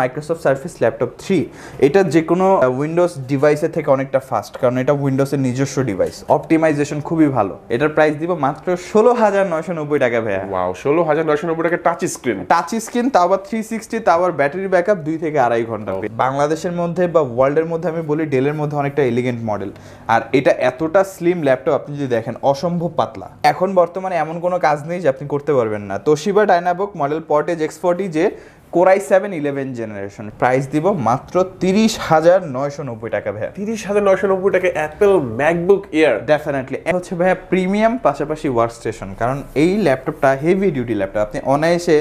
Microsoft Surface Laptop 3 এটা যে কোনো উইন্ডোজ ডিভাইসের থেকে অনেকটা ফাস্ট কারণ এটা উইন্ডোজের নিজস্ব ডিভাইস অপটিমাইজেশন খুবই ভালো এটার প্রাইস দিব মাত্র 16990 টাকা ভাইয়া ওয়াও 16990 টাকা টাচ স্ক্রিন তারপর 360 তারপর ব্যাটারি ব্যাকআপ 2 থেকে 2.5 ঘন্টা বাংলাদেশের মধ্যে বা ওয়ার্ল্ডের মধ্যে আমি বলি ডেলের মধ্যে অনেকটা এলিগেন্ট মডেল আর এটা এতটা স্লিম ল্যাপটপ আপনি যদি দেখেন অসম্ভব পাতলা এখন বর্তমানে এমন কোনো কাজ নেই যে আপনি করতে পারবেন না Toshiba Dynabook model Portégé X40 যে Core i7 11th generation price দিব মাত্র 30990 টাকা ভাই 30990 টাকা Apple MacBook Air definitely হচ্ছে ভাই প্রিমিয়াম পাশাপাশি ওয়ার্কস্টেশন কারণ এই ল্যাপটপটা হেভি ডিউটি ল্যাপটপ আপনি অনায়াসে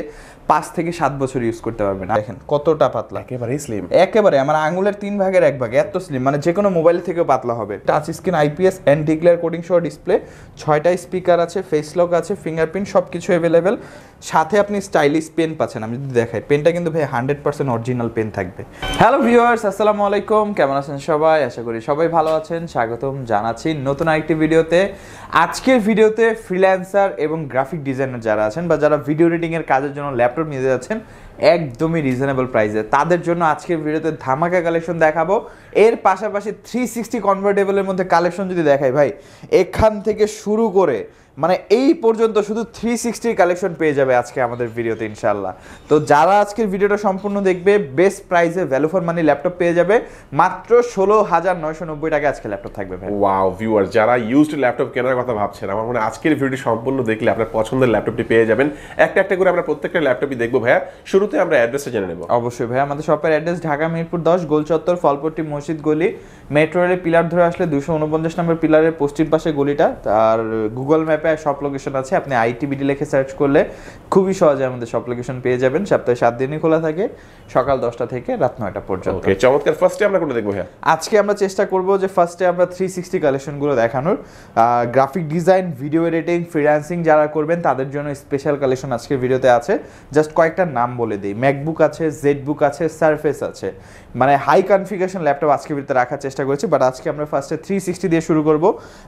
5 থেকে 7 বছর ইউজ করতে পারবেন দেখেন কতটা পাতলা একেবারে স্লিম একেবারে আমার আঙ্গুলের 3 ভাগের 1 ভাগ এত স্লিম মানে যে কোনো মোবাইল থেকে পাতলা হবে touch screen IPS anti glare coating সহ ডিসপ্লে 6টা স্পিকার আছে ফেস লক আছে ফিঙ্গারপ্রিন্ট সবকিছু अवेलेबल সাথে আপনি স্টাইলিশ পেন পাচ্ছেন আমি যদি দেখাই পেনটা কিন্তু ভাই 100% অরিজিনাল পেন থাকবে হ্যালো ভিউয়ার্স আসসালামু আলাইকুম কেমন আছেন সবাই আশা করি সবাই ভালো আছেন স্বাগতম জানাচ্ছি নতুন আরেকটি ভিডিওতে আজকের ভিডিওতে ফ্রিল্যান্সার এবং গ্রাফিক ডিজাইনার যারা আছেন বা যারা ভিডিও এডিটিং এর কাজের জন্য ল্যাপটপ নিতে যাচ্ছেন একদমই রিজনেবল প্রাইসে তাদের জন্য আজকের ভিডিওতে ধামাকা কালেকশন দেখাবো এর পাশাপাশি 360 কনভার্টেবলের মধ্যে কালেকশন যদি দেখাই ভাই এখান থেকে শুরু করে মানে এই পর্যন্ত শুধু 360 কালেকশন পেয়ে যাবে আজকে আমাদের ভিডিওতে ইনশাআল্লাহ তো যারা আজকের ভিডিওটা সম্পূর্ণ দেখবে বেস্ট প্রাইসে ভ্যালু ফর মানি ল্যাপটপ পেয়ে যাবে মাত্র 16990 টাকা আজকে ল্যাপটপ থাকবে ভাই ওয়াও ভিউয়ার যারা ইউজড ল্যাপটপ কেনার কথা ভাবছেন আমার মনে আজকের ভিডিও সম্পূর্ণ দেখলে আপনার পছন্দের ল্যাপটপটি পেয়ে যাবেন একটা একটা করে আমরা প্রত্যেকটা ল্যাপটপই দেখব ভাই শুরুতে আমরা অ্যাড্রেসটা জেনে নেব অবশ্যই ভাই আমাদের শপের অ্যাড্রেস ঢাকা মিরপুর 10 গোল চত্বর ফলপট্টি মসজিদ গলি মেট্রো রেলের পিলার ধরে আসলে 249 নম্বর পিলারের পশ্চিম পাশে গলিটা আর গুগল ম্যাপ শপ লোকেশন আছে আপনি আইটিবিডি লিখে সার্চ করলে খুবই সহজে আমাদের শপ লোকেশন পেয়ে যাবেন সপ্তাহে 7 দিনই খোলা থাকে সকাল 10টা থেকে রাত 9টা পর্যন্ত ওকে চমৎকার ফার্স্টে আমরা কোনটা দেখব হ্যাঁ আজকে আমরা চেষ্টা করব যে ফার্স্টে আমরা 360 কালেকশন গুলো দেখানোর graphic design video editing freelancing যারা করবেন তাদের জন্য স্পেশাল কালেকশন আজকের ভিডিওতে আছে জাস্ট কয়েকটা নাম বলে দেই ম্যাকবুক আছে জেড বুক আছে সারফেস আছে মানে হাই কনফিগারেশন ল্যাপটপ আজকে ভিডিওতে রাখার চেষ্টা করেছি বাট আজকে আমরা ফার্স্টে 360 দিয়ে শুরু করব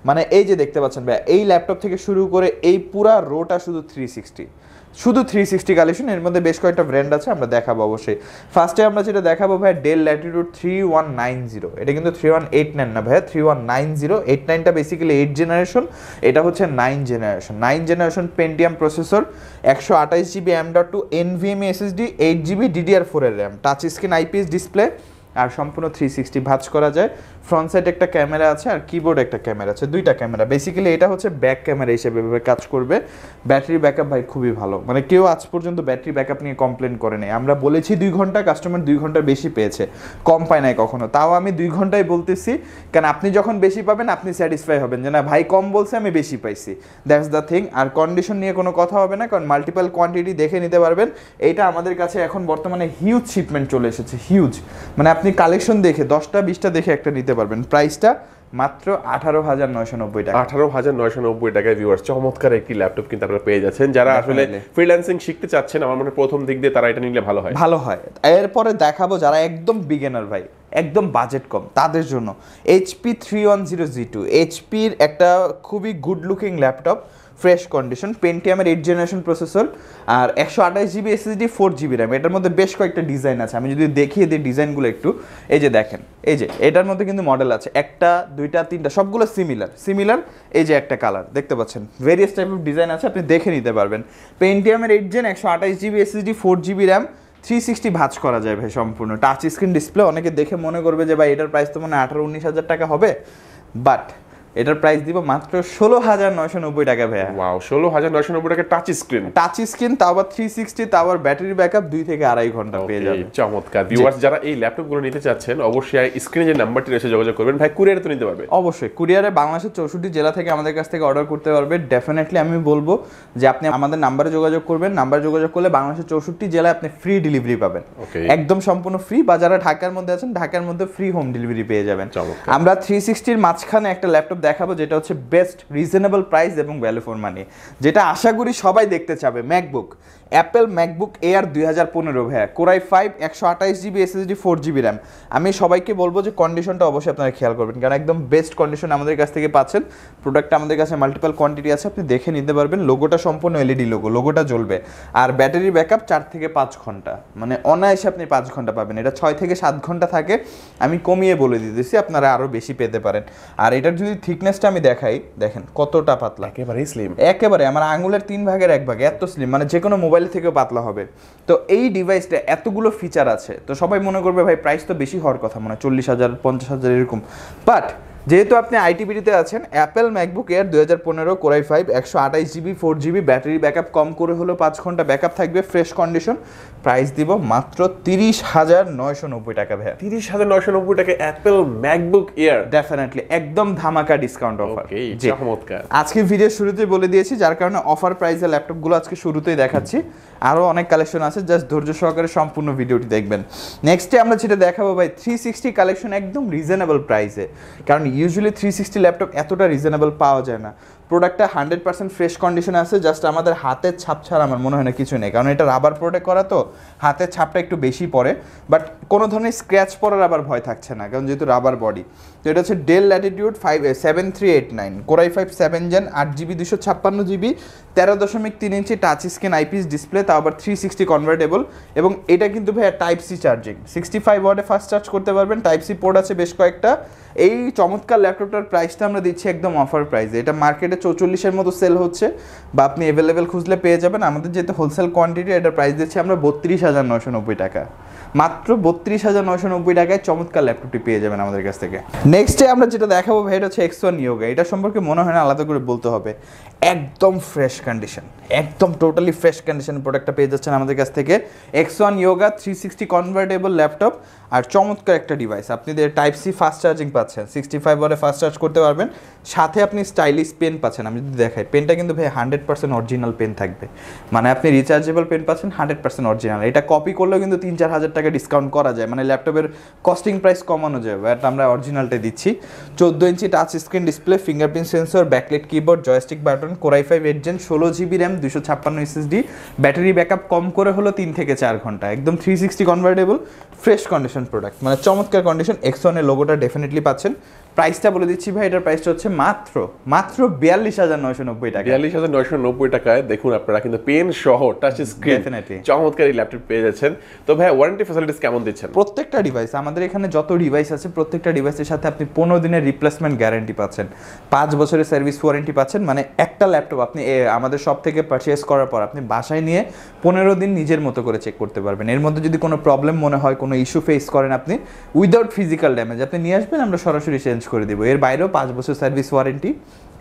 মানে এই যে দেখতে পাচ্ছেন ভাই এই ল্যাপটপ থেকে শুরু করে এই পুরা রোটা শুধু 360 কালেকশন এর মধ্যে বেশ কয়েকটা ব্র্যান্ড আছে আমরা দেখাবো অবশ্যই ফার্স্টে আমরা যেটা দেখাবো ভাই Dell Latitude 3190 এটা কিন্তু 3189 না ভাই 3190 89টা বেসিক্যালি 8 জেনারেশন এটা হচ্ছে 9 generation Pentium processor 128GB M.2 NVMe SSD 8GB DDR4 এর RAM touch screen IPS display আর সম্পূর্ণ 360 ভাঁজ করা যায় ফ্রন্ট সাইড একটা ক্যামেরা আছে আর কিবোর্ড একটা ক্যামেরা আছে দুইটা ক্যামেরা বেসিক্যালি এটা হচ্ছে ব্যাক ক্যামেরা হিসেবে কাজ করবে ব্যাটারি ব্যাকআপ ভাই খুবই ভালো মানে কেউ আজ পর্যন্ত ব্যাটারি ব্যাকআপ নিয়ে কমপ্লেন করে নাই আমরা বলেছি 2 ঘন্টা কাস্টমার 2 ঘন্টা বেশি পেয়েছে কম পায় না কখনো তাও আমি 2 ঘন্টাই বলতেছি কারণ আপনি যখন বেশি পাবেন আপনি স্যাটিসফাই হবেন যে না ভাই কম বলছে আমি বেশি পাইছি দ্যাটস দ্য থিং আর কন্ডিশন নিয়ে কোনো কথা হবে না কারণ মাল্টিপল কোয়ান্টিটি দেখে নিতে পারবেন এটা আমাদের কাছে এখন বর্তমানে হিউজ শিপমেন্ট চলে এসেছে হিউজ মানে আপনি কালেকশন দেখে 10টা 20টা দেখে একটা নিতে পারবেন প্রাইসটা মাত্র 18990 টাকা 18990 টাকায় ভিউয়ার্স চমৎকার একটি ল্যাপটপ কিন্তু আপনারা পেয়ে যাচ্ছেন যারা আসলে ফ্রিল্যান্সিং শিখতে চাচ্ছেন আমার মনে প্রথম দিক দিয়ে তারা এটা নিলে ভালো হয় এরপরে দেখাবো যারা একদম বিগিনার ভাই একদম বাজেট কম তাদের জন্য HP 310G2 HP এর একটা খুবই good looking laptop fresh condition Pentium এর 8 জেনারেশন প্রসেসর আর 128GB SSD 4GB RAM এটার মধ্যে বেশ কয়েকটা ডিজাইন আছে আমি যদি দেখিয়ে দিই ডিজাইনগুলো একটু এই যে দেখেন এই যে এটার মধ্যে কিন্তু মডেল আছে একটা দুইটা তিনটা সবগুলো সিমিলার এই যে একটা কালার দেখতে পাচ্ছেন ভেরিয়াস টাইপ অফ ডিজাইন আছে আপনি দেখে নিতে পারবেন Pentium এর 8 gen 128GB SSD 4GB RAM 360 ভাঁজ করা যায় ভাই সম্পূর্ণ টাচ স্ক্রিন ডিসপ্লে অনেকে দেখে মনে করবে যে ভাই এটার প্রাইস তো মনে 18-19 হাজার টাকা হবে বাট এটার প্রাইস দিব মাত্র 16990 টাকা ভাই ওয়াও 16990 টাকা টাচ স্ক্রিন তারপর 360 তারপর ব্যাটারি ব্যাকআপ 2 থেকে 2.5 ঘন্টা পেয়ে যাবেন চমৎকার ভিউয়ার্স যারা এই ল্যাপটপগুলো নিতে চাচ্ছেন অবশ্যই স্ক্রিনে যে নাম্বারটি রয়েছে যোগাযোগ করবেন ভাই কুরিয়ারে তো নিতে পারবে অবশ্যই কুরিয়ারে বাংলাদেশের 64 জেলা থেকে আমাদের কাছ থেকে অর্ডার করতে পারবে ডেফিনেটলি আমি বলবো যে আপনি আমাদের নম্বরে যোগাযোগ করবেন নাম্বার যোগাযোগ করলে বাংলাদেশের 64 জেলায় আপনি ফ্রি ডেলিভারি পাবেন একদম সম্পূর্ণ ফ্রি বা যারা ঢাকার মধ্যে আছেন ঢাকার মধ্যে ফ্রি হোম ডেলিভারি পেয়ে যাবেন আমরা 360 এর মাঝখানে একটা ল্যাপটপ দেখাবো যেটা হচ্ছে বেস্ট রিজনেবল প্রাইস এবং ভ্যালু ফর মানি যেটা আশা করি সবাই দেখতে চাবে ম্যাকবুক Apple MacBook Air 2015 है Core i5 128GB SSD 4GB RAM আমি সবাইকে বলবো যে কন্ডিশনটা অবশ্যই আপনারা খেয়াল করবেন কারণ একদম বেস্ট কন্ডিশন আমাদের কাছ থেকে পাচ্ছেন প্রোডাক্ট আমাদের কাছে মাল্টিপল কোয়ান্টিটি আছে আপনি দেখে নিতে পারবেন লোগোটা সম্পূর্ণ এলইডি লোগো লোগোটা জ্বলবে আর ব্যাটারি ব্যাকআপ 4 থেকে 5 ঘন্টা মানে অনায়াসে আপনি 5 ঘন্টা পাবেন এটা 6 থেকে 7 ঘন্টা থাকে আমি কমিয়ে বলে দিয়েছি আপনারা আরো বেশি পেতে পারেন আর এটার যদি থিকনেসটা আমি দেখাই দেখেন কতটা পাতলা একেবারে স্লিম একেবারে আমার আঙ্গুলের 3 ভাগের 1 ভাগ এত স্লিম মানে যে কোনো মোবাইল থেকে পাতলা হবে তো এই ডিভাইসটা এতগুলো ফিচার আছে তো সবাই মনে করবে ভাই প্রাইস তো বেশি হওয়ার কথা মনে 40000 50000 এরকম বাট যেহেতু আপনি আইটিবিডি তে আছেন Apple MacBook Air 2015 Core i5 128GB 4GB battery backup কম করে হলো 5 ঘন্টা ব্যাকআপ থাকবে ফ্রেশ কন্ডিশন প্রাইস দিব মাত্র 30990 টাকা ভাই 30990 টাকা Apple MacBook Air ডেফিনেটলি একদম ধামাকা ডিসকাউন্ট অফার জি চমৎকার আজকে ভিডিও শুরুতেই বলে দিয়েছি যার কারণে অফার প্রাইসে ল্যাপটপগুলো আজকে শুরুতেই দেখাচ্ছি আরো অনেক কালেকশন আছে জাস্ট ধৈর্য সহকারে সম্পূর্ণ ভিডিওটি দেখবেন নেক্সটে আমরা যেটা দেখাবো ভাই 360 কালেকশন একদম রিজনেবল প্রাইসে কারণ Usually 360 laptop এতটা reasonable পাওয়া যায় না প্রোডাক্টটা 100% ফ্রেশ কন্ডিশনে আছে জাস্ট আমাদের হাতের ছাপ ছাড়া আমার মনে হয় না কিছু নেই কারণ এটা রাবার প্রোটেক্ট করা তো হাতের ছাপটা একটু বেশি পড়ে বাট কোনো ধরনের স্ক্র্যাচ পড়ার আবার ভয় থাকছে না কারণ যেহেতু রাবার বডি তো এটা হচ্ছে Dell Latitude 57389 Core i5 7 Gen 8GB 256GB 13.3 inch touch screen IPS display তাও আবার 360 কনভার্টেবল এবং এটা কিন্তু ভাই টাইপ সি চার্জিং 65 ওয়াটে ফাস্ট চার্জ করতে পারবেন টাইপ সি পোর্ট আছে বেশ কয়েকটা এই চমৎকার ল্যাপটপটার প্রাইসটা আমরা দিচ্ছি একদম অফার প্রাইসে এটা মার্কেট 44 এর মতো সেল হচ্ছে বা আপনি अवेलेबल খুঁজলে পেয়ে যাবেন আমাদের যেটা হোলসেল কোয়ান্টিটি এটা প্রাইস দিচ্ছি আমরা 32990 টাকা মাত্র 32990 টাকায় চমৎকার ল্যাপটপটি পেয়ে যাবেন আমাদের কাছ থেকে নেক্সট ডে আমরা যেটা দেখাবো ভাই এটা হচ্ছে X1 yoga এটা সম্পর্কে মনে হয় না আলাদা করে বলতে হবে একদম ফ্রেশ কন্ডিশন একদম টোটালি ফ্রেশ কন্ডিশন প্রোডাক্টটা পেয়ে যাচ্ছেন আমাদের কাছ থেকে X1 yoga 360 কনভার্টেবল ল্যাপটপ আর চমৎকার একটা ডিভাইস আপনি এর টাইপ সি ফাস্ট চার্জিং পাচ্ছেন 65 ওয়াটে ফাস্ট চার্জ করতে পারবেন সাথে আপনি স্টাইলিশ পেন পাচ্ছেন আমি যদি দেখাই পেনটা কিন্তু ভাই 100% অরিজিনাল পেন থাকবে মানে আপনি রিচার্জেবল পেন পাচ্ছেন 100% অরিজিনাল এটা কপি করলেও কিন্তু 3-4000 টাকা ডিসকাউন্ট করা যায় মানে ল্যাপটপের কস্টিং প্রাইস কমানো যায় বাট আমরা অরিজিনালটা দিচ্ছি 14 inch touch screen display fingerprint sensor backlight keyboard joystick button Core i5 8 Gen 16GB RAM 256 SSD battery backup কম করে হলো 3 থেকে 4 ঘন্টা একদম 360 কনভার্টেবল ফ্রেশ কন্ডিশন প্রোডাক্ট মানে চমৎকার কন্ডিশন X1 এর লোগোটা ডেফিনেটলি পাচ্ছেন প্রাইসটা বলে দিচ্ছি ভাই এটার প্রাইসটা হচ্ছে মাত্র 42990 টাকা 42990 টাকায় দেখুন আপনারা কিন্তু পেন সহ টাচ স্ক্রিন চমৎকার এই ল্যাপটপ পেয়ে যাচ্ছেন তো ভাই ওয়ারেন্টি ফ্যাসিলিটিস কেমন দিচ্ছেন প্রত্যেকটা ডিভাইস আমাদের এখানে যত ডিভাইস আছে প্রত্যেকটা ডিভাইসের সাথে আপনি 15 দিনের রিপ্লেসমেন্ট গ্যারান্টি পাচ্ছেন 5 বছরের সার্ভিস ওয়ারেন্টি পাচ্ছেন মানে একটা ল্যাপটপ আপনি আমাদের শপ থেকে পারচেজ করার পর আপনি বাসায় নিয়ে 15 দিন নিজের মতো করে চেক করতে পারবেন এর মধ্যে যদি কোনো প্রবলেম মনে হয় কোনো ইস্যু ফেস করেন আপনি উইদাউট ফিজিক্যাল ড্যামেজ আপনি নিয়ে আসবেন আমরা সরাসরি চেঞ্জ করে দেব এর বাইরেও 5 বছর সার্ভিস ওয়ারেন্টি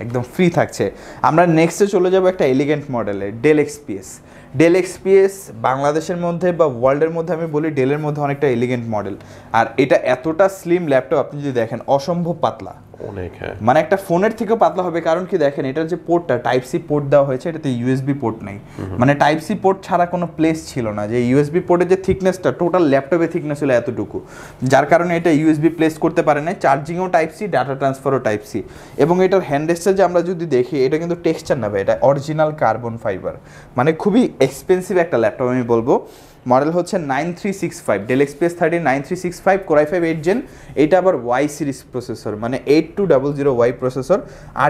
একদম ফ্রি থাকছে আমরা নেক্সটে চলে যাব একটা এলিগেন্ট মডেলে Dell XPS বাংলাদেশের মধ্যে বা ওয়ার্ল্ডের মধ্যে আমি বলি ডেলের মধ্যে অনেকটা এলিগেন্ট মডেল আর এটা এতটা স্লিম ল্যাপটপ আপনি যদি দেখেন অসম্ভব পাতলা অনেক হ্যাঁ মানে একটা ফোনের থেকেও পাতলা হবে কারণ কি দেখেন এটার যে পোর্টটা টাইপ সি পোর্ট দেওয়া হয়েছে এটাতে ইউএসবি পোর্ট নাই মানে টাইপ সি পোর্ট ছাড়া কোনো প্লেস ছিল না যে ইউএসবি পোর্টের যে থিকনেসটা টোটাল ল্যাপটপে থিকনেস হলো এতটুকু যার কারণে এটা ইউএসবি প্লেস করতে পারে না চার্জিংও টাইপ সি ডাটা ট্রান্সফারও টাইপ সি এবং এটার হ্যান্ডরেস্টটা যে আমরা যদি দেখি এটা কিন্তু টেক্সচার না ভাই এটা অরিজিনাল কার্বন ফাইবার মানে খুবই এক্সপেন্সিভ একটা ল্যাপটপ আমি বলবো মডেল হচ্ছে 9365 Dell XPS 13 9365 Core i5 8 Gen এটা আবার Y সিরিজ প্রসেসর মানে 8200Y processor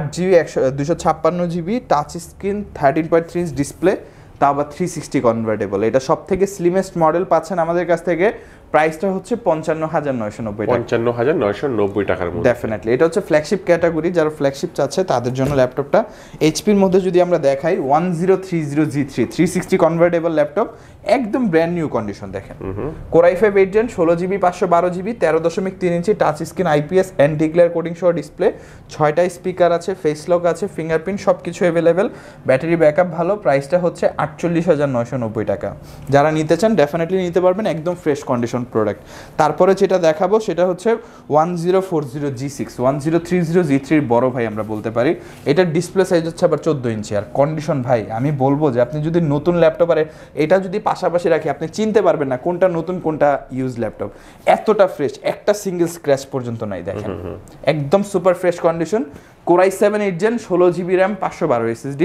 8GB 256GB touch screen 13.3 inch display তা আবার 360 কনভার্টেবল এটা সবথেকে স্লিমেস্ট মডেল পাচ্ছেন আমাদের কাছ থেকে প্রাইসটা হচ্ছে 55990 টাকা 55990 টাকার মধ্যে ডেফিনেটলি এটা হচ্ছে ফ্ল্যাগশিপ ক্যাটাগরি যারা ফ্ল্যাগশিপ চাচ্ছে তাদের জন্য ল্যাপটপটা HP এর মধ্যে যদি আমরা দেখাই 1030G3 360 কনভার্টেবল ল্যাপটপ একদম ব্র্যান্ড নিউ কন্ডিশন দেখেন Core i5 8 Gen 16GB 512GB 13.3 inch touch screen IPS anti glare coating সহ ডিসপ্লে 6টা স্পিকার আছে ফেস লক আছে ফিঙ্গারপ্রিন্ট সবকিছু अवेलेबल ব্যাটারি ব্যাকআপ ভালো প্রাইসটা হচ্ছে 48990 টাকা যারা নিতে চান ডেফিনেটলি নিতে পারবেন একদম ফ্রেশ কন্ডিশন প্রোডাক্ট তারপরে যেটা দেখাবো সেটা হচ্ছে 1040G6 1030G3 এর বড় ভাই আমরা বলতে পারি এটা ডিসপ্লে সাইজ হচ্ছে আবার 14 ইঞ্চি আর কন্ডিশন ভাই আমি বলবো যে আপনি যদি নতুন ল্যাপটপ আর এটা যদি পাশাপাশি রাখি আপনি চিনতে পারবেন না কোনটা নতুন কোনটা ইউজ ল্যাপটপ এতটা ফ্রেশ একটা সিঙ্গেল স্ক্র্যাচ পর্যন্ত নাই দেখেন একদম super fresh condition Core i7 8 Gen 16GB RAM 512 SSD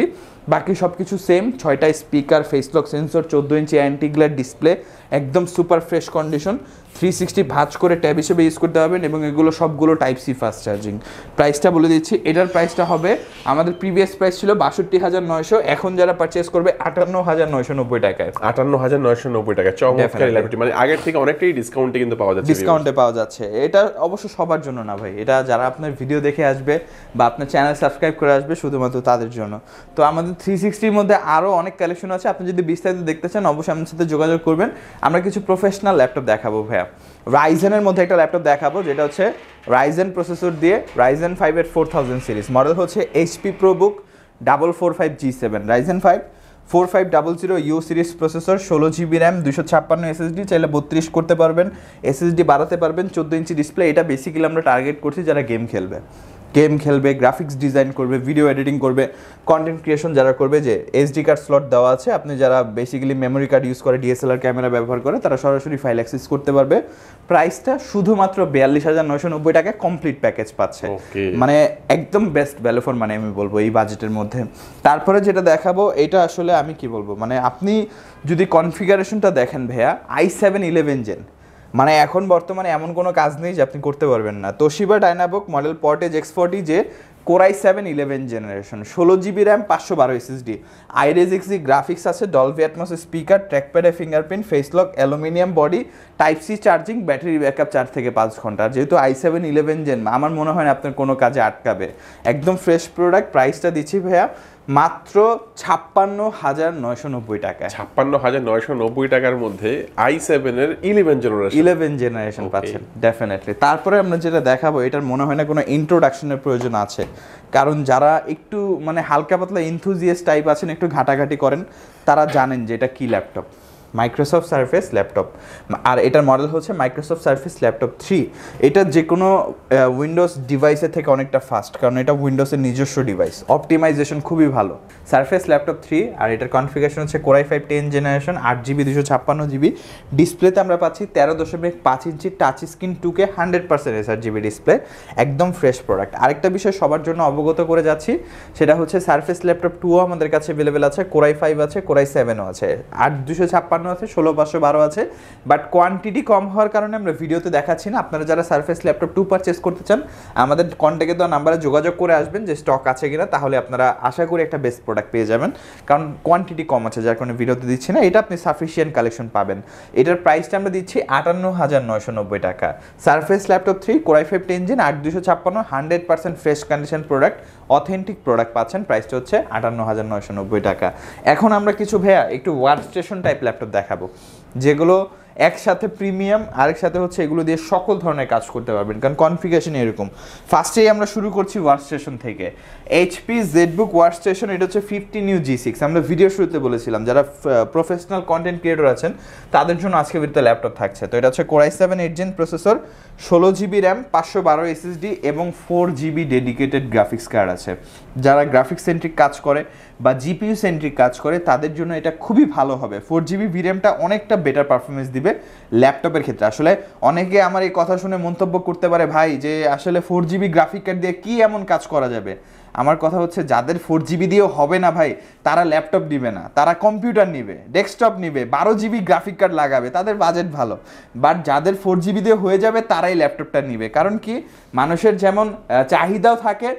বাকি সবকিছু সেম 6টা speaker face lock sensor 14 inch anti glare display একদম সুপার ফ্রেশ কন্ডিশন 360 ভাঁজ করে ট্যাব হিসেবে ইউজ করতে পারবেন এবং এগুলো সবগুলো টাইপ সি ফাস্ট চার্জিং প্রাইসটা বলে দিচ্ছি এটার প্রাইসটা হবে আমাদের প্রিভিয়াস প্রাইস ছিল 62900 এখন যারা পারচেজ করবে 58990 টাকায় 58990 টাকা চমৎকার লাগছে মানে আগের থেকে অনেকটাই ডিসকাউন্টে কিন্তু পাওয়া যাচ্ছে ডিসকাউন্টে পাওয়া যাচ্ছে এটা অবশ্য সবার জন্য না ভাই এটা যারা আপনার ভিডিও দেখে আসবে বা আপনার চ্যানেল সাবস্ক্রাইব করে আসবে শুধুমাত্র তাদের জন্য তো আমাদের 360 এর মধ্যে আরো অনেক কালেকশন আছে আপনি যদি বিস্তারিত দেখতে চান অবশ্যই আমাদের সাথে যোগাযোগ করবেন আমরা কিছু প্রফেশনাল ল্যাপটপ দেখাবো ভাইয়া Ryzen এর মধ্যে একটা ল্যাপটপ দেখাবো যেটা হচ্ছে Ryzen প্রসেসর দিয়ে Ryzen 5 এর 4000 সিরিজ মডেল হচ্ছে HP Pro Book 445G7 Ryzen 5 4500U series processor 16GB RAM 256 SSD চাইলে 32 করতে পারবেন SSD বাড়াতে পারবেন 14 ইঞ্চি ডিসপ্লে এটা বেসিক্যালি আমরা টার্গেট করছি যারা গেম খেলবে গ্রাফিক্স ডিজাইন করবে ভিডিও এডিটিং করবে কন্টেন্ট ক্রিয়েশন যারা করবে যে এসডি কার্ড স্লট দেওয়া আছে আপনি যারা বেসিক্যালি মেমোরি কার্ড ইউজ করে ডিএসএলআর ক্যামেরা ব্যবহার করে তারা সরাসরি ফাইল অ্যাক্সেস করতে পারবে প্রাইসটা শুধুমাত্র 42990 টাকা কমপ্লিট প্যাকেজ পাচ্ছে মানে একদম বেস্ট ভ্যালু ফর মানে আমি বলবো এই বাজেটের মধ্যে তারপরে যেটা দেখাবো এটা আসলে আমি কি বলবো মানে আপনি যদি কনফিগারেশনটা দেখেন ভাইয়া i7 11 জেন মানে এখন বর্তমানে এমন কোনো কাজ নেই যে আপনি করতে পারবেন না Toshiba Dynabook model Portégé X40 যে Core i7 11 generation 16GB RAM 512 SSD Iris Xe graphics আছে Dolby Atmos স্পিকার ট্র্যাকপ্যাডে fingerprint face lock aluminium body type C charging battery backup 4 থেকে 5 ঘন্টা যেহেতু i7 11 জেন আমার মনে হয় না আপনার কোনো কাজে আটকাবে একদম ফ্রেশ প্রোডাক্ট প্রাইসটা দিচ্ছি ভাইয়া মাত্র 56990 টাকা 56990 টাকার মধ্যে i7 এর 11 জেনারেশন পাচ্ছেন ডেফিনেটলি তারপরে আমরা যেটা দেখাবো এটার মনে হয় না কোনো ইন্ট্রোডাকশনের প্রয়োজন আছে কারণ যারা একটু মানে হালকা পাতলা এনথুজিয়াস্ট টাইপ আছেন একটু ঘাটাঘাটি করেন তারা জানেন যে এটা কি ল্যাপটপ Microsoft Surface Laptop আর এটার মডেল হচ্ছে Microsoft Surface Laptop 3 এটা যে কোনো উইন্ডোজ ডিভাইসের থেকে অনেকটা ফাস্ট কারণ এটা উইন্ডোজের নিজস্ব ডিভাইস অপটিমাইজেশন খুবই ভালো Surface Laptop 3 আর এটার কনফিগারেশন হচ্ছে Core i5 10 generation 8GB 256GB ডিসপ্লেতে আমরা পাচ্ছি 13.5 inch touch screen 2K 100% sRGB display একদম ফ্রেশ প্রোডাক্ট আরেকটা বিষয় সবার জন্য অবগত করে যাচ্ছি সেটা হচ্ছে Surface Laptop 2 আমাদের কাছে अवेलेबल আছে Core i5 আছে Core i7 ও আছে 8 আছে 16512 আছে বাট কোয়ান্টিটি কম হওয়ার কারণে আমরা ভিডিওতে দেখাচ্ছি না আপনারা যারা Surface Laptop 2 পারচেজ করতে চান আমাদের কন্টাক্টে দেওয়া নম্বরে যোগাযোগ করে আসবেন যে স্টক আছে কিনা তাহলে আপনারা আশা করি একটা বেস্ট প্রোডাক্ট পেয়ে যাবেন কারণ কোয়ান্টিটি কম আছে যার কারণে ভিডিওতে দিচ্ছি না এটা আপনি সাফিশিয়েন্ট কালেকশন পাবেন এটার প্রাইসটা আমরা দিচ্ছি 58990 টাকা Surface Laptop 3 Core i5 10 Gen 8256 100% fresh condition product authentic product পাচ্ছেন প্রাইসটা হচ্ছে 58990 টাকা এখন আমরা কিছু ভাইয়া একটু ওয়ার্কস্টেশন টাইপ ল্যাপটপ দেখাবো যেগুলো একসাথে প্রিমিয়াম আরেকসাথে হচ্ছে এগুলো দিয়ে সকল ধরনের কাজ করতে পারবেন কারণ কনফিগারেশন এরকম ফার্স্টেই আমরা শুরু করছি ওয়ার্কস্টেশন থেকে HP Z Book ওয়ার্কস্টেশন এটা হচ্ছে 50 new G6 আমরা ভিডিও শুরুতে বলেছিলাম যারা প্রফেশনাল কন্টেন্ট ক্রিয়েটর আছেন তাদের জন্য আজকে ভিডিওতে ল্যাপটপ থাকছে তো এটা হচ্ছে Core i7 8 Gen processor 16GB RAM 512 SSD এবং 4GB ডেডিকেটেড গ্রাফিক্স কার্ড আছে যারা গ্রাফিক্স সেন্ট্রিক কাজ করে বা জিপিইউ সেন্ট্রিক কাজ করে তাদের জন্য এটা খুবই ভালো হবে 4GB VRAMটা অনেকটা বেটার পারফরম্যান্স দিবে ল্যাপটপের ক্ষেত্রে আসলে অনেকে আমার এই কথা শুনে মন্তব্য করতে পারে ভাই যে আসলে 4GB গ্রাফিক কার্ড দিয়ে কি এমন কাজ করা যাবে আমার কথা হচ্ছে যাদের 4GB দিয়েও হবে না ভাই তারা ল্যাপটপ নেবে না তারা কম্পিউটার নেবে ডেস্কটপ নেবে 12GB গ্রাফিক কার্ড লাগাবে তাদের বাজেট ভালো বাট যাদের 4GB দিয়ে হয়ে যাবে তারাই ল্যাপটপটা নেবে কারণ কি মানুষের যেমন চাহিদাও থাকে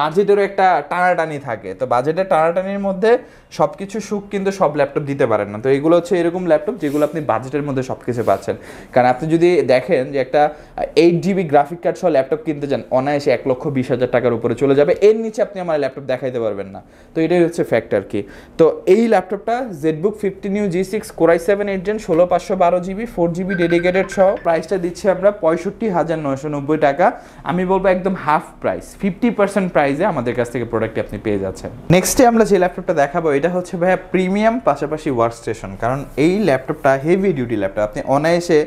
বাজেটেরও একটা টানাটানি থাকে তো বাজেটের টানাটানির মধ্যে সব কিছু সুখ কিন্তু সব ল্যাপটপ দিতে পারেন না তো এগুলো হচ্ছে এরকম ল্যাপটপ যেগুলো আপনি বাজেটের মধ্যে সব কিছু পাচ্ছেন কারণ আপনি যদি দেখেন যে একটা 8GB গ্রাফিক কার্ড সহ ল্যাপটপ কিনতে চান অনায়াসে 1,20,000 টাকার উপরে চলে যাবে এর নিচে আপনি আমার ল্যাপটপ দেখাইতে পারবেন না তো এটাই হচ্ছে ফ্যাক্টর কি তো এই ল্যাপটপটা Z Book 50 new G6 Core i7 8 Gen 16512GB 4GB dedicated সহ প্রাইসটা দিচ্ছি আমরা 65990 টাকা আমি বলবো একদম হাফ প্রাইস 50% প্রাইসে আমাদের কাছ থেকে প্রোডাক্টটি আপনি পেয়ে যাচ্ছেন নেক্সটে আমরা যে ল্যাপটপটা দেখাবো এটা হচ্ছে ভাইয়া প্রিমিয়াম পাশাপাশি ওয়ার্কস্টেশন কারণ এই ল্যাপটপটা হেভি ডিউটি ল্যাপটপ আপনি অনায়াসে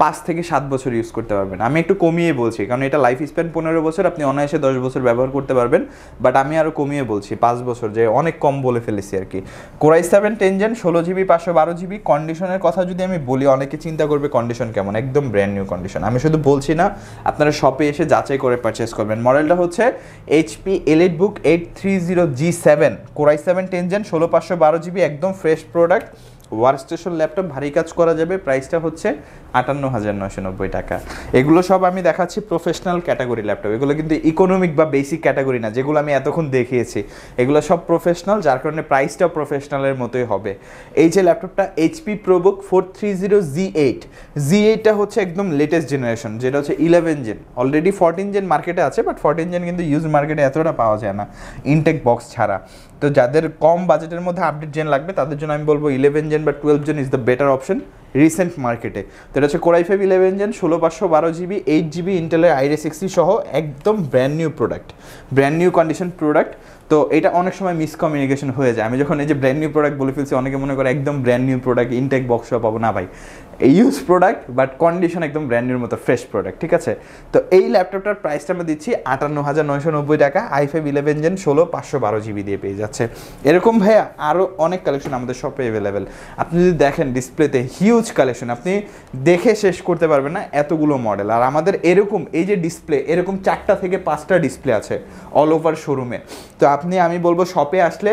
5 থেকে 7 বছর ইউজ করতে পারবেন। আমি একটু কমিয়ে বলছি কারণ এটা লাইফ স্প্যান 15 বছর, আপনি অনায়াসে 10 বছর ব্যবহার করতে পারবেন, বাট আমি আরো কমিয়ে বলছি 5 বছর, যে অনেক কম বলে ফেলেছি আর কি। Core i7 10 gen 16GB 512GB কন্ডিশনের কথা যদি আমি বলি, অনেকে চিন্তা করবে কন্ডিশন কেমন, একদম ব্র্যান্ড নিউ কন্ডিশন। আমি শুধু বলছি না, আপনারা শপে এসে যাচাই করে পারচেজ করবেন। মডেলটা হচ্ছে HP Latitude 830G7 core i7 10 gen 16512GB একদম ফ্রেশ প্রোডাক্ট, ওয়ার্কস্টেশন ল্যাপটপ, ভারী কাজ করা যাবে। প্রাইসটা হচ্ছে ৫৮৯৯০ টাকা। এগুলো সব আমি দেখাচ্ছি প্রফেশনাল ক্যাটাগরি ল্যাপটপ, এগুলো কিন্তু ইকোনমিক বা বেসিক ক্যাটাগরি না, যেগুলো আমি এতক্ষণ দেখিয়েছি এগুলো সব প্রফেশনাল, যার কারণে প্রাইসটা প্রফেশনালের মতোই হবে। এই যে ল্যাপটপটা HP Pro Book 430G8, G8টা হচ্ছে একদম লেটেস্ট জেনারেশন, যেটা হচ্ছে 11 জেন। অলরেডি 14 জেন মার্কেটে আছে, বাট 14 জেন কিন্তু ইউজ মার্কেটে এতটা পাওয়া যায় না ইনটেক বক্স ছাড়া। তো যাদের কম বাজেটের মধ্যে আপডেট জেন লাগবে তাদের জন্য আমি বলবো 11 জেন বা 12 gen is the better option recent মার্কেটে। তো এটা হচ্ছে core i5 11 gen 16512GB 8GB ইন্টেলের Iris 60 সহ একদম brand new product, brand new condition product. তো এটা অনেক সময় মিসকমিউনিকেশন হয়ে যায়, আমি যখন এই যে ব্র্যান্ড নিউ প্রোডাক্ট বলে ফেলছি অনেকে মনে করে একদম brand new product, intact box পাবো না ভাই, ইউজ প্রোডাক্ট বাট কন্ডিশন একদম ব্র্যান্ড নিউর মতো ফ্রেশ প্রোডাক্ট, ঠিক আছে। তো এই ল্যাপটপটার প্রাইসটা আমরা দিচ্ছি ৫৮৯৯০ টাকা, i5 11 জেন 16512GB দিয়ে পেয়ে যাচ্ছে। এরকম ভাইয়া আরও অনেক কালেকশন আমাদের শপে অ্যাভেলেবেল, আপনি যদি দেখেন ডিসপ্লেতে হিউজ কালেকশন, আপনি দেখে শেষ করতে পারবেন না এতগুলো মডেল। আর আমাদের এরকম এই যে ডিসপ্লে, এরকম 4 থেকে 5টা ডিসপ্লে আছে অল ওভার শোরুমে। তো আপনি, আমি বলবো শপে আসলে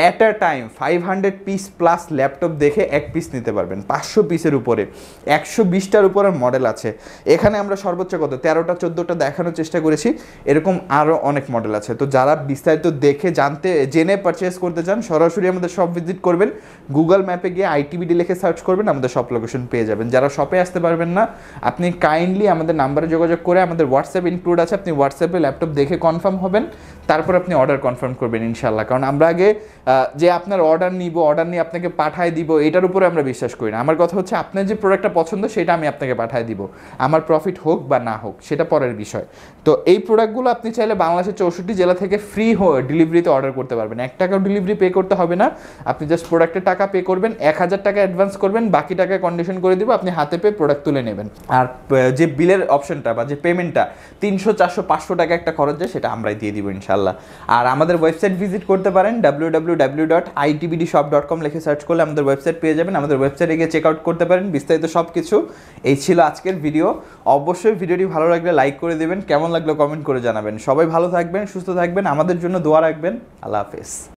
at a time 500 piece plus laptop দেখে এক পিস নিতে পারবেন। 500 পিসের উপরে 120টার উপরে মডেল আছে। এখানে আমরা সর্বোচ্চ কত 13টা 14টা দেখানোর চেষ্টা করেছি, এরকম আরও অনেক মডেল আছে। তো যারা বিস্তারিত দেখে জেনে পারচেস করতে চান সরাসরি আমাদের শপ ভিজিট করবেন, গুগল ম্যাপে গিয়ে ITBD লিখে সার্চ করবেন, আমাদের শপ লোকেশন পেয়ে যাবেন। যারা শপে আসতে পারবেন না, আপনি কাইন্ডলি আমাদের নাম্বারে যোগাযোগ করে, আমাদের হোয়াটসঅ্যাপ ইনক্লুড আছে, আপনি হোয়াটসঅ্যাপে ল্যাপটপ দেখে কনফার্ম হবেন, তারপর আপনি অর্ডার কনফার্ম করবেন ইনশাল্লাহ। কারণ আমরা আগে যে আপনার অর্ডার নিয়ে আপনাকে পাঠিয়ে দিব এটার উপরে আমরা বিশ্বাস করি না। আমার কথা হচ্ছে আপনার যে প্রোডাক্টটা পছন্দ সেটা আমি আপনাকে পাঠিয়ে দিব, আমার প্রফিট হোক বা না হোক সেটা পরের বিষয়। তো এই প্রোডাক্টগুলো আপনি চাইলে বাংলাদেশের 64 জেলা থেকে ফ্রি ডেলিভারিতে অর্ডার করতে পারবেন, 1 টাকাও ডেলিভারি পে করতে হবে না। আপনি জাস্ট প্রোডাক্টের টাকা পে করবেন, 1000 টাকা অ্যাডভান্স করবেন, বাকি টাকা কন্ডিশন করে দিব, আপনি হাতে পেয়ে প্রোডাক্ট তুলে নেবেন। আর যে বিলের অপশনটা বা যে পেমেন্টটা 300, 400, 500 টাকা একটা খরচ যায়, সেটা আমরাই দিয়ে দিব ইনশাল্লাহ। আর আমাদের ওয়েবসাইট ভিজিট করতে পারেন, www.itbdshop.com লিখে সার্চ করলে আমাদের ওয়েবসাইট পেয়ে যাবেন। আমাদের ওয়েবসাইটে গিয়ে চেক আউট করতে পারেন বিস্তারিত সব কিছু। এই ছিল আজকের ভিডিও। অবশ্যই ভিডিওটি ভালো লাগলে লাইক করে দেবেন, কেমন লাগলো কমেন্ট করে জানাবেন। সবাই ভালো থাকবেন, সুস্থ থাকবেন, আমাদের জন্য দোয়া রাখবেন। আল্লাহ হাফেজ।